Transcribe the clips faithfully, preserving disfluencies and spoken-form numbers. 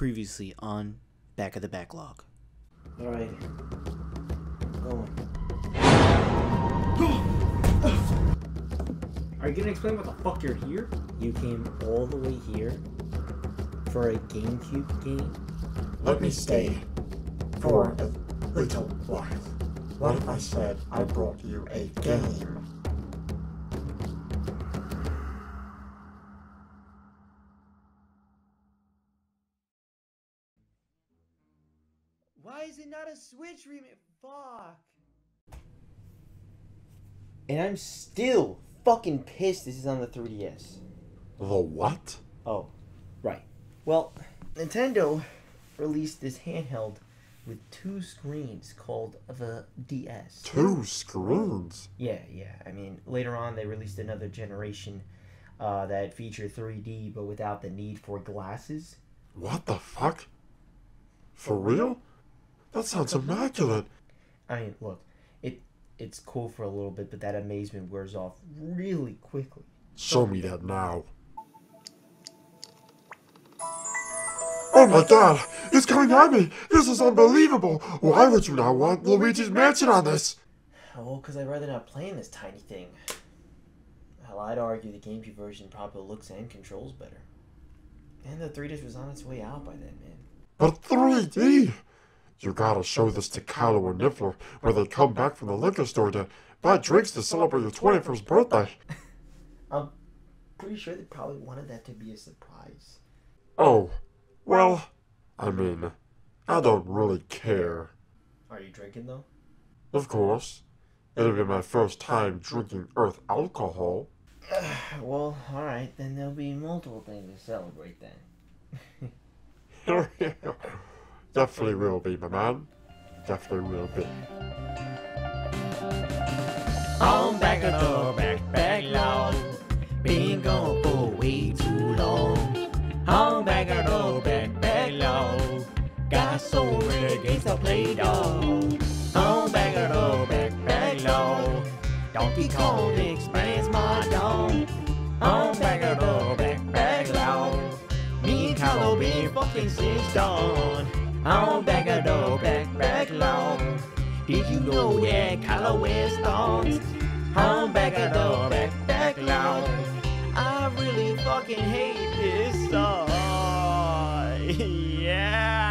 Previously on Back of the Backlog. Alright. Are you gonna explain what the fuck you're here? You came all the way here for a GameCube game? Let me stay for a little while. What if I said I brought you a game? Why is it not a Switch remake? Fuck. And I'm still fucking pissed this is on the three D S. The what? Oh, right. Well, Nintendo released this handheld with two screens called the D S. Two screens? Yeah, yeah. I mean, later on they released another generation uh, that featured three D but without the need for glasses. What the fuck? For real? That sounds immaculate. I mean, look, it it's cool for a little bit, but that amazement wears off really quickly. Show me that now. Oh my god! It's coming at me! This is unbelievable! Why would you not want Luigi's Mansion on this? Well, because I'd rather not play in this tiny thing. Well, I'd argue the GameCube version probably looks and controls better. And the three D S was on its way out by then, man. But three D! You gotta show this to Kylo and Niffler when they come back from the liquor store to buy drinks to celebrate your twenty-first birthday. I'm pretty sure they probably wanted that to be a surprise. Oh, well, I mean, I don't really care. Are you drinking though? Of course. It'll be my first time drinking Earth alcohol. Uh, well, alright, then there'll be multiple things to celebrate then. Definitely will be, my man. Definitely will be. I'm back at the back backlog. Been gone for way too long. I'm back at the back backlog. Got so many games to play, dog. I'm back at the back backlog. Donkey Kong explains my dog. I'm back at the back backlog. Me and Kylo been fucking since dawn. I'm back at the back backlog. Did you know that Kylo wears thongs? I'm back at the back backlog. I really fucking hate this song. Yeah.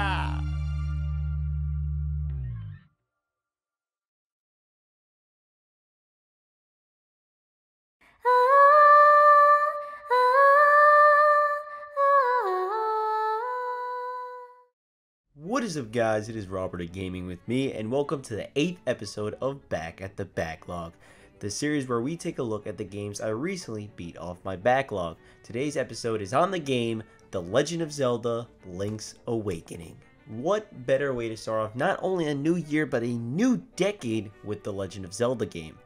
What is up, guys? It is Robert of Gaming with me, and welcome to the eighth episode of Back at the Backlog, the series where we take a look at the games I recently beat off my backlog. Today's episode is on the game The Legend of Zelda Link's Awakening. What better way to start off not only a new year, but a new decade with The Legend of Zelda game.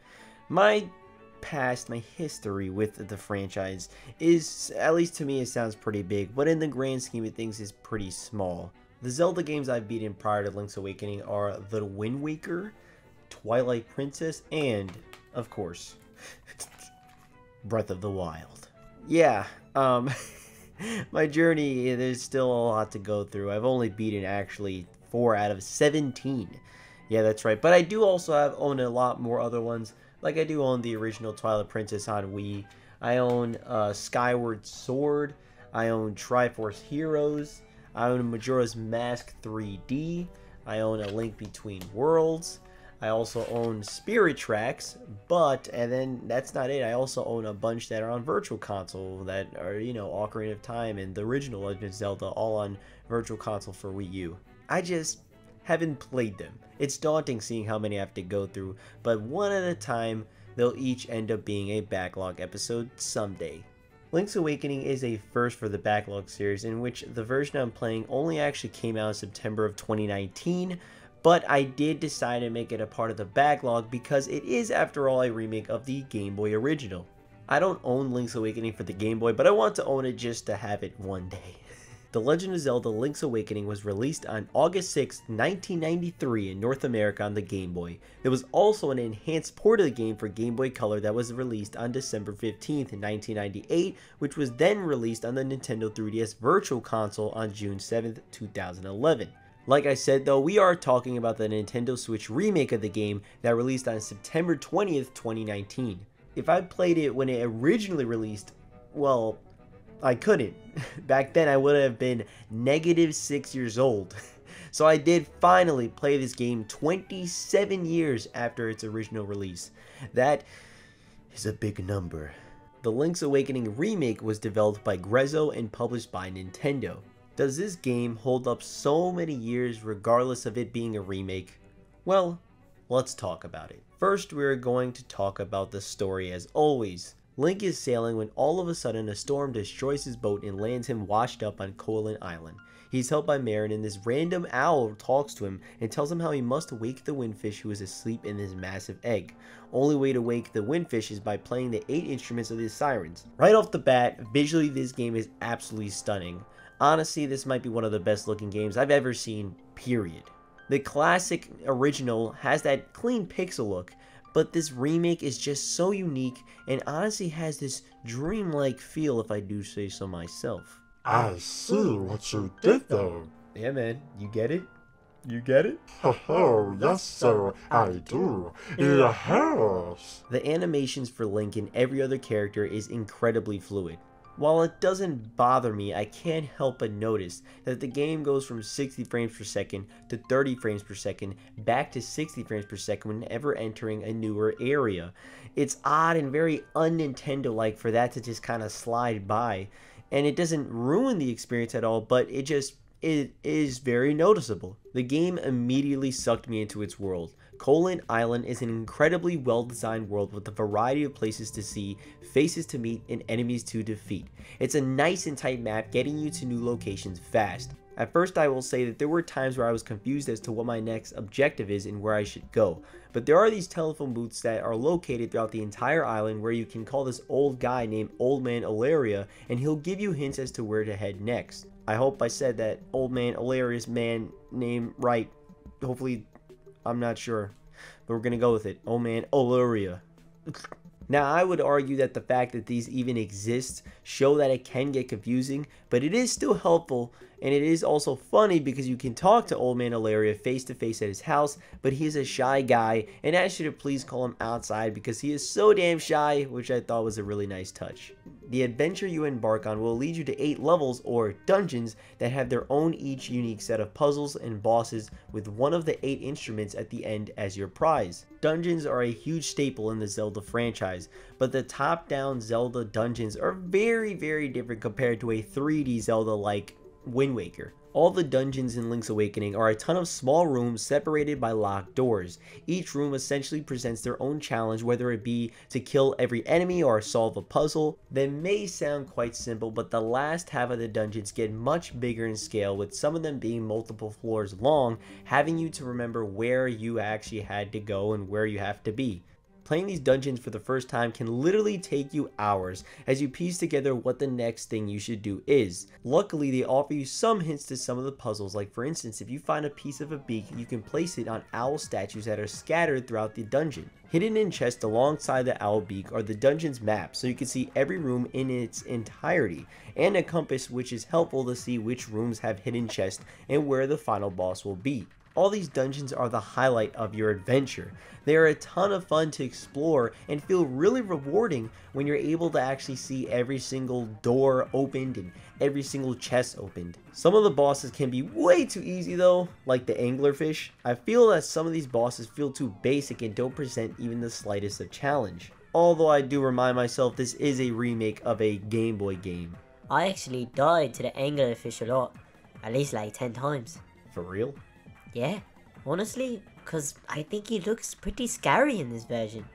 My past, my history with the franchise is, at least to me, it sounds pretty big, but in the grand scheme of things is pretty small. The Zelda games I've beaten prior to Link's Awakening are The Wind Waker, Twilight Princess, and, of course, Breath of the Wild. Yeah, um, my journey, there's still a lot to go through. I've only beaten actually four out of seventeen. Yeah, that's right. But I do also have owned a lot more other ones. Like, I do own the original Twilight Princess on Wii. I own uh, Skyward Sword. I own Triforce Heroes. I own Majora's Mask three D, I own A Link Between Worlds, I also own Spirit Tracks, but, and then that's not it, I also own a bunch that are on Virtual Console, that are, you know, Ocarina of Time and the original Legend of Zelda, all on Virtual Console for Wii U. I just haven't played them. It's daunting seeing how many I have to go through, but one at a time, they'll each end up being a backlog episode someday. Link's Awakening is a first for the Backlog series, in which the version I'm playing only actually came out in September of twenty nineteen, but I did decide to make it a part of the Backlog because it is, after all, a remake of the Game Boy original. I don't own Link's Awakening for the Game Boy, but I want to own it just to have it one day. The Legend of Zelda Link's Awakening was released on August sixth, nineteen ninety-three in North America on the Game Boy. There was also an enhanced port of the game for Game Boy Color that was released on December fifteenth, nineteen ninety-eight, which was then released on the Nintendo three D S Virtual Console on June seventh, two thousand eleven. Like I said though, we are talking about the Nintendo Switch remake of the game that released on September twentieth, twenty nineteen. If I played it when it originally released, well, I couldn't. Back then I would have been negative six years old. So I did finally play this game twenty-seven years after its original release. That is a big number. The Link's Awakening remake was developed by Grezzo and published by Nintendo. Does this game hold up so many years regardless of it being a remake? Well, let's talk about it. First, we're going to talk about the story as always. Link is sailing when all of a sudden a storm destroys his boat and lands him washed up on Koholint Island. He's helped by Marin, and this random owl talks to him and tells him how he must wake the Windfish who is asleep in his massive egg. Only way to wake the Windfish is by playing the eight instruments of the sirens. Right off the bat, visually this game is absolutely stunning. Honestly, this might be one of the best looking games I've ever seen, period. The classic original has that clean pixel look, but this remake is just so unique and honestly has this dreamlike feel, if I do say so myself. I see what you did there. Yeah, man. You get it? You get it? Oh, yes, sir. I do. Yes. The animations for Link and every other character is incredibly fluid. While it doesn't bother me, I can't help but notice that the game goes from sixty frames per second to thirty frames per second back to sixty frames per second whenever entering a newer area. It's odd and very un-Nintendo-like for that to just kind of slide by, and it doesn't ruin the experience at all, but it just it is very noticeable. The game immediately sucked me into its world. Koholint Island is an incredibly well-designed world with a variety of places to see, faces to meet, and enemies to defeat. It's a nice and tight map, getting you to new locations fast. At first, I will say that there were times where I was confused as to what my next objective is and where I should go, but there are these telephone booths that are located throughout the entire island where you can call this old guy named Old Man Olaria, and he'll give you hints as to where to head next. I hope I said that Old Man Olaria's man name right. Hopefully, I'm not sure, but we're gonna go with it. Oh man, Olaria. Now, I would argue that the fact that these even exist show that it can get confusing, but it is still helpful, and it is also funny because you can talk to Old Man Olaria face to face at his house, but he is a shy guy, and I should have please call him outside because he is so damn shy, which I thought was a really nice touch. The adventure you embark on will lead you to eight levels or dungeons that have their own each unique set of puzzles and bosses, with one of the eight instruments at the end as your prize. Dungeons are a huge staple in the Zelda franchise, but the top-down Zelda dungeons are very, very different compared to a three D Zelda like Wind Waker. All the dungeons in Link's Awakening are a ton of small rooms separated by locked doors. Each room essentially presents their own challenge, whether it be to kill every enemy or solve a puzzle. They may sound quite simple, but the last half of the dungeons get much bigger in scale, with some of them being multiple floors long, having you to remember where you actually had to go and where you have to be. Playing these dungeons for the first time can literally take you hours as you piece together what the next thing you should do is. Luckily, they offer you some hints to some of the puzzles, like for instance, if you find a piece of a beak, you can place it on owl statues that are scattered throughout the dungeon. Hidden in chests alongside the owl beak are the dungeon's map, so you can see every room in its entirety, and a compass which is helpful to see which rooms have hidden chests and where the final boss will be. All these dungeons are the highlight of your adventure. They are a ton of fun to explore and feel really rewarding when you're able to actually see every single door opened and every single chest opened. Some of the bosses can be way too easy though, like the anglerfish. I feel that some of these bosses feel too basic and don't present even the slightest of challenge. Although I do remind myself this is a remake of a Game Boy game. I actually died to the anglerfish a lot, at least like ten times. For real? Yeah, honestly, because I think he looks pretty scary in this version.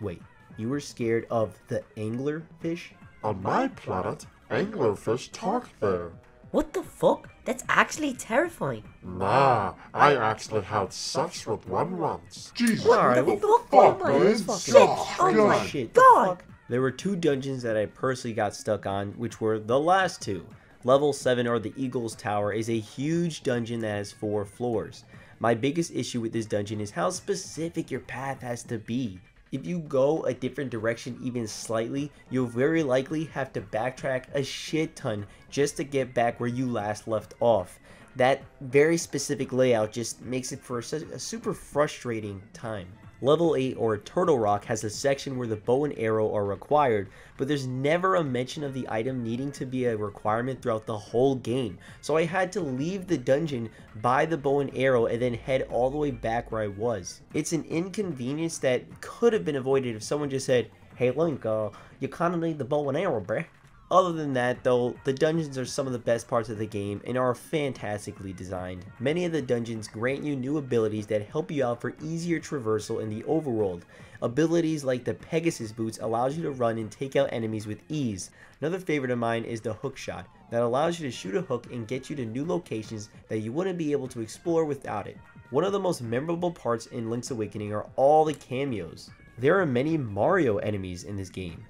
Wait, you were scared of the anglerfish? On my planet, anglerfish talk there. What the fuck? That's actually terrifying. Nah, I actually had sex with one once. Jesus, what the fuck? Oh my shit, oh my shit, God! There were two dungeons that I personally got stuck on, which were the last two. Level seven, or the Eagle's Tower, is a huge dungeon that has four floors. My biggest issue with this dungeon is how specific your path has to be. If you go a different direction even slightly, you'll very likely have to backtrack a shit ton just to get back where you last left off. That very specific layout just makes it for such a super frustrating time. Level eight, or Turtle Rock, has a section where the bow and arrow are required, but there's never a mention of the item needing to be a requirement throughout the whole game, so I had to leave the dungeon, buy the bow and arrow, and then head all the way back where I was. It's an inconvenience that could have been avoided if someone just said, "Hey Link, uh, you kinda need the bow and arrow, bruh." Other than that though, the dungeons are some of the best parts of the game and are fantastically designed. Many of the dungeons grant you new abilities that help you out for easier traversal in the overworld. Abilities like the Pegasus Boots allows you to run and take out enemies with ease. Another favorite of mine is the Hook Shot, that allows you to shoot a hook and get you to new locations that you wouldn't be able to explore without it. One of the most memorable parts in Link's Awakening are all the cameos. There are many Mario enemies in this game.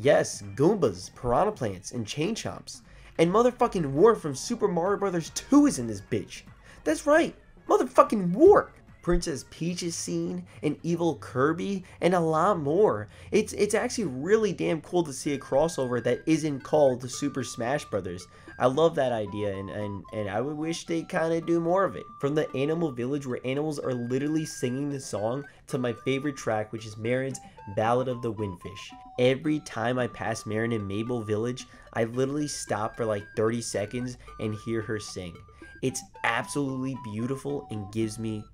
Yes, Goombas, Piranha Plants, and Chain Chomps. And motherfucking Wart from Super Mario Bros. two is in this bitch. That's right, motherfucking Wart. Princess Peach is seen, and evil Kirby, and a lot more. It's it's actually really damn cool to see a crossover that isn't called the Super Smash Brothers. I love that idea, and, and, and I would wish they kind of do more of it. From the Animal Village, where animals are literally singing the song, to my favorite track, which is Marin's Ballad of the Windfish. Every time I pass Marin in Mabel Village, I literally stop for like thirty seconds and hear her sing. It's absolutely beautiful and gives me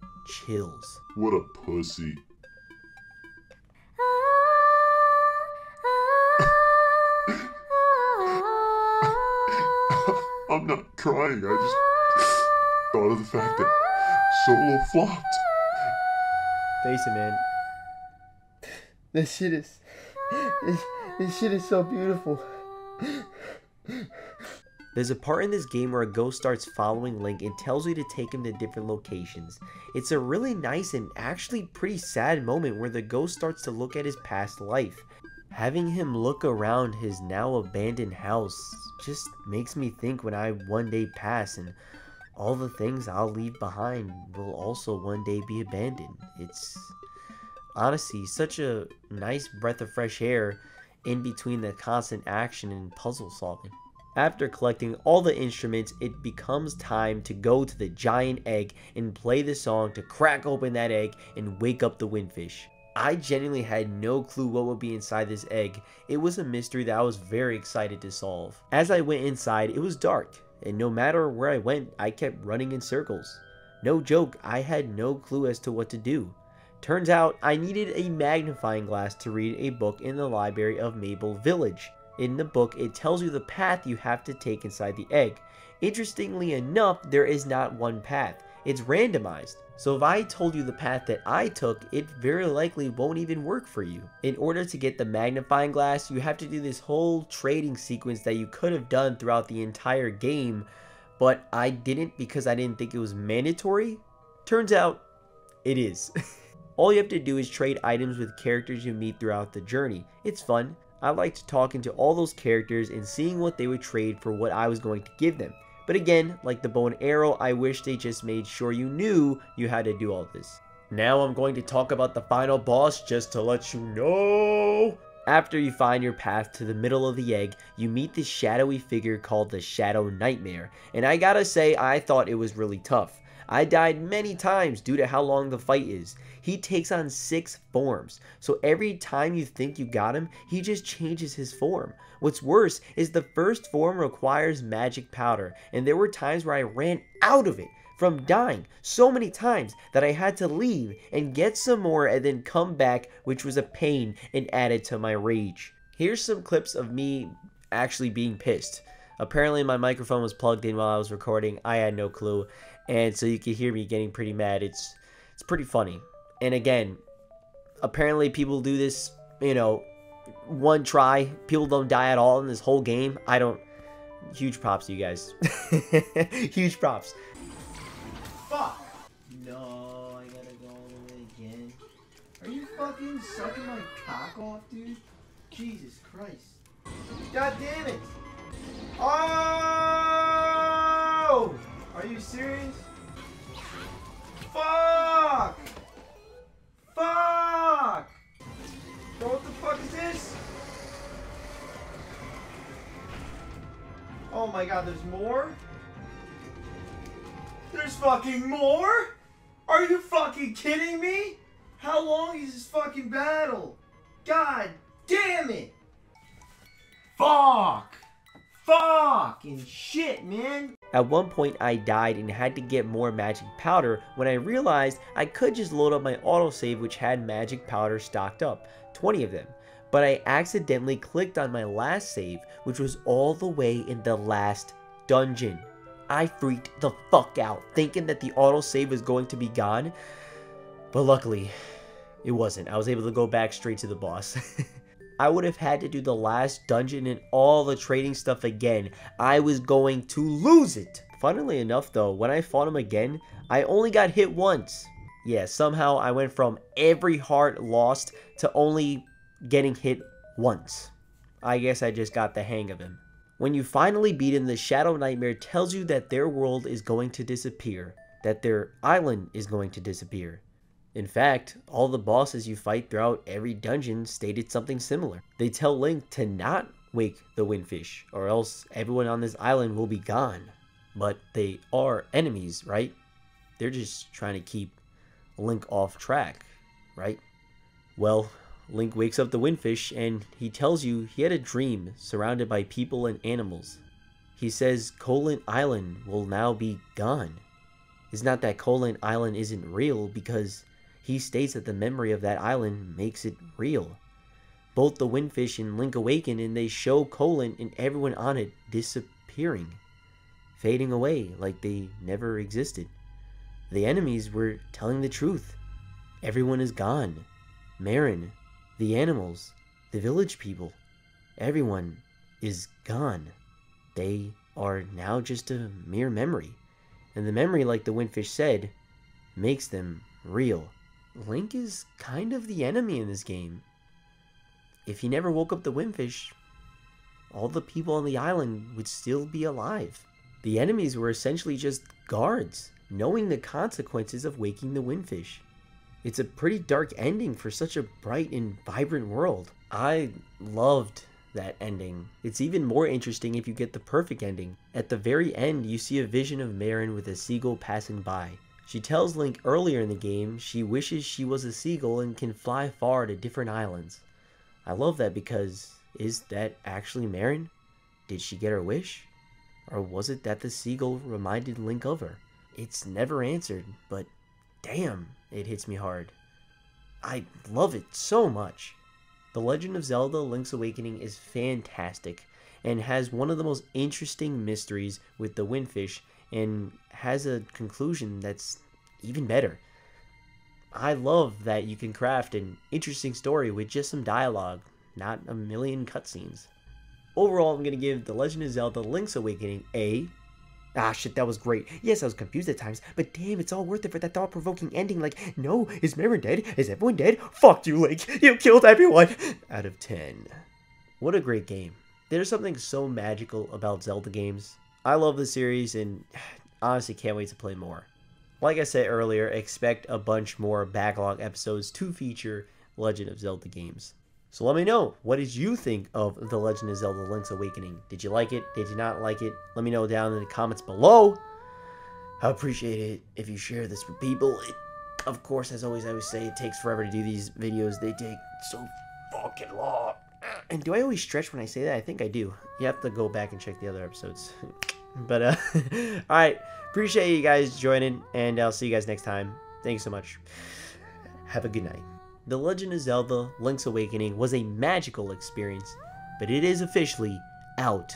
chills. What a pussy. I'm not crying, I just thought of the fact that Solo flopped. Face it, man. This shit is... This, this shit is so beautiful. There's a part in this game where a ghost starts following Link and tells you to take him to different locations. It's a really nice and actually pretty sad moment where the ghost starts to look at his past life. Having him look around his now abandoned house just makes me think when I one day pass and all the things I'll leave behind will also one day be abandoned. It's honestly such a nice breath of fresh air in between the constant action and puzzle solving. After collecting all the instruments, it becomes time to go to the giant egg and play the song to crack open that egg and wake up the Windfish. I genuinely had no clue what would be inside this egg. It was a mystery that I was very excited to solve. As I went inside, it was dark, and no matter where I went, I kept running in circles. No joke, I had no clue as to what to do. Turns out, I needed a magnifying glass to read a book in the library of Mabel Village. In the book, it tells you the path you have to take inside the egg. Interestingly enough, there is not one path. It's randomized. So if I told you the path that I took, it very likely won't even work for you. In order to get the magnifying glass, you have to do this whole trading sequence that you could have done throughout the entire game, but I didn't because I didn't think it was mandatory. Turns out, it is. All you have to do is trade items with characters you meet throughout the journey. It's fun. I liked talking to all those characters and seeing what they would trade for what I was going to give them. But again, like the bow and arrow, I wish they just made sure you knew you had to do all this. Now I'm going to talk about the final boss just to let you know. After you find your path to the middle of the egg, you meet this shadowy figure called the Shadow Nightmare. And I gotta say, I thought it was really tough. I died many times due to how long the fight is. He takes on six forms, so every time you think you got him, he just changes his form. What's worse is the first form requires magic powder, and there were times where I ran out of it from dying so many times that I had to leave and get some more and then come back, which was a pain and added to my rage. Here's some clips of me actually being pissed. Apparently my microphone was plugged in while I was recording. I had no clue. And so you can hear me getting pretty mad. It's it's pretty funny. And again, apparently people do this, you know, one try. People don't die at all in this whole game. I don't... Huge props to you guys. Huge props. Fuck! No, I gotta go all the way again. Are you fucking sucking my cock off, dude? Jesus Christ. God damn it! Oh! Are you serious? Fuck! Fuck! Bro, what the fuck is this? Oh my god, there's more? There's fucking more? Are you fucking kidding me? How long is this fucking battle? God damn it! Fuck! Fucking shit, man! At one point I died and had to get more magic powder when I realized I could just load up my autosave, which had magic powder stocked up, twenty of them. But I accidentally clicked on my last save, which was all the way in the last dungeon. I freaked the fuck out, thinking that the autosave was going to be gone, but luckily, it wasn't. I was able to go back straight to the boss. I would have had to do the last dungeon and all the trading stuff again. I was going to lose it. Funnily enough though, when I fought him again, I only got hit once. Yeah, somehow I went from every heart lost to only getting hit once. I guess I just got the hang of him. When you finally beat him, the Shadow Nightmare tells you that their world is going to disappear, that their island is going to disappear. In fact, all the bosses you fight throughout every dungeon stated something similar. They tell Link to not wake the Windfish, or else everyone on this island will be gone. But they are enemies, right? They're just trying to keep Link off track, right? Well, Link wakes up the Windfish and he tells you he had a dream surrounded by people and animals. He says Koholint Island will now be gone. It's not that Koholint Island isn't real, because he states that the memory of that island makes it real. Both the Windfish and Link awaken and they show Koholint and everyone on it disappearing, fading away like they never existed. The enemies were telling the truth. Everyone is gone. Marin, the animals, the village people, everyone is gone. They are now just a mere memory. And the memory, like the Windfish said, makes them real. Link is kind of the enemy in this game. If he never woke up the Windfish, all the people on the island would still be alive. The enemies were essentially just guards, knowing the consequences of waking the Windfish. It's a pretty dark ending for such a bright and vibrant world. I loved that ending. It's even more interesting if you get the perfect ending. At the very end, you see a vision of Marin with a seagull passing by. She tells Link earlier in the game she wishes she was a seagull and can fly far to different islands. I love that, because is that actually Marin? Did she get her wish? Or was it that the seagull reminded Link of her? It's never answered, but damn, it hits me hard. I love it so much. The Legend of Zelda Link's Awakening is fantastic and has one of the most interesting mysteries with the Windfish, and has a conclusion that's even better. I love that you can craft an interesting story with just some dialogue, not a million cutscenes. Overall, I'm going to give The Legend of Zelda Link's Awakening a... Ah, shit, that was great. Yes, I was confused at times, but damn, it's all worth it for that thought-provoking ending. Like, no, is Marin dead? Is everyone dead? Fuck you, Link. You killed everyone. Out of ten. What a great game. There's something so magical about Zelda games. I love the series and honestly can't wait to play more. Like I said earlier, expect a bunch more backlog episodes to feature Legend of Zelda games. So let me know, what did you think of The Legend of Zelda Link's Awakening? Did you like it? Did you not like it? Let me know down in the comments below. I appreciate it if you share this with people. It, of course, as always, I always say it takes forever to do these videos. They take so fucking long. And do I always stretch when I say that? I think I do. You have to go back and check the other episodes. But, uh, alright, appreciate you guys joining, and I'll see you guys next time. Thanks so much. Have a good night. The Legend of Zelda Link's Awakening was a magical experience, but it is officially out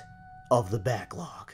of the backlog.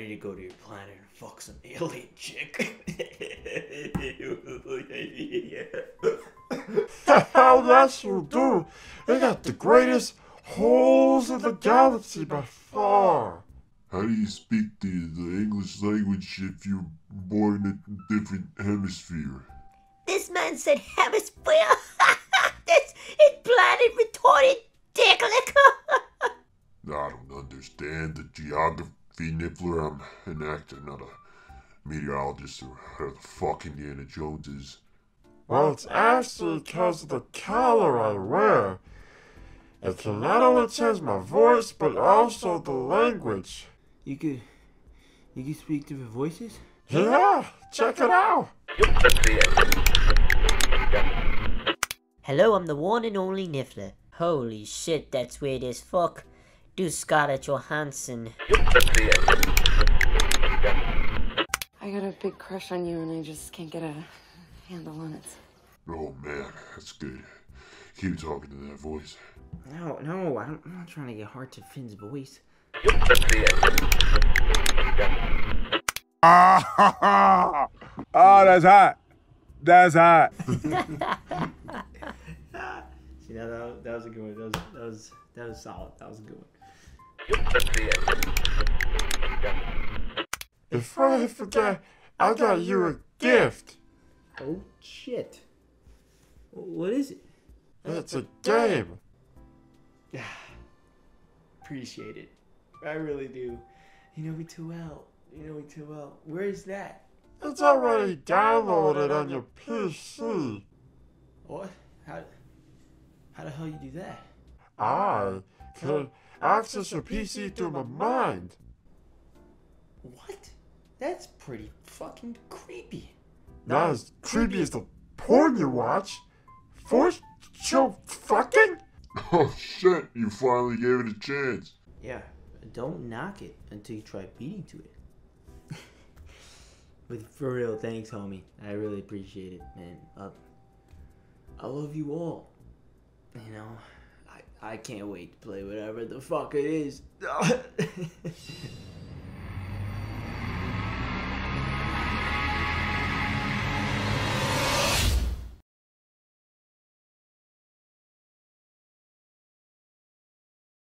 need to go to your planet and fuck some alien chick. How that's will do. They got the greatest holes in the galaxy by far. How do you speak the, the English language if you're born in a different hemisphere? This man said hemisphere. That's his planet retarded dick licker. I don't understand the geography, Niffler. I'm an actor, not a meteorologist or whatever the fuck Indiana Jones is. Well, it's actually because of the collar I wear. It can not only change my voice, but also the language. You could... you could speak different voices? Yeah! Check it out! Hello, I'm the one and only Niffler. Holy shit, that's weird as fuck. Do Scarlett Johansson. I got a big crush on you and I just can't get a handle on it. Oh man, that's good. Keep talking to that voice. No, no, I don't, I'm not trying to get hard to Finn's voice. Ah, oh, that's hot. That's hot. See, now that, that was a good one. That was, that was that was solid. That was a good one. Before I forget, I got you a gift. Oh shit! What is it? It's a game. Appreciate it. I really do. You know me too well. You know me too well. Where is that? It's already downloaded on your P C. What? How, how the hell you do that? I can access your P C through my mind. What? That's pretty fucking creepy. Not as creepy as the porn you watch. Forced show fucking? Oh shit, you finally gave it a chance. Yeah, don't knock it until you try beating to it. But for real, thanks homie. I really appreciate it, man. Uh, I love you all. You know, I, I can't wait to play whatever the fuck it is.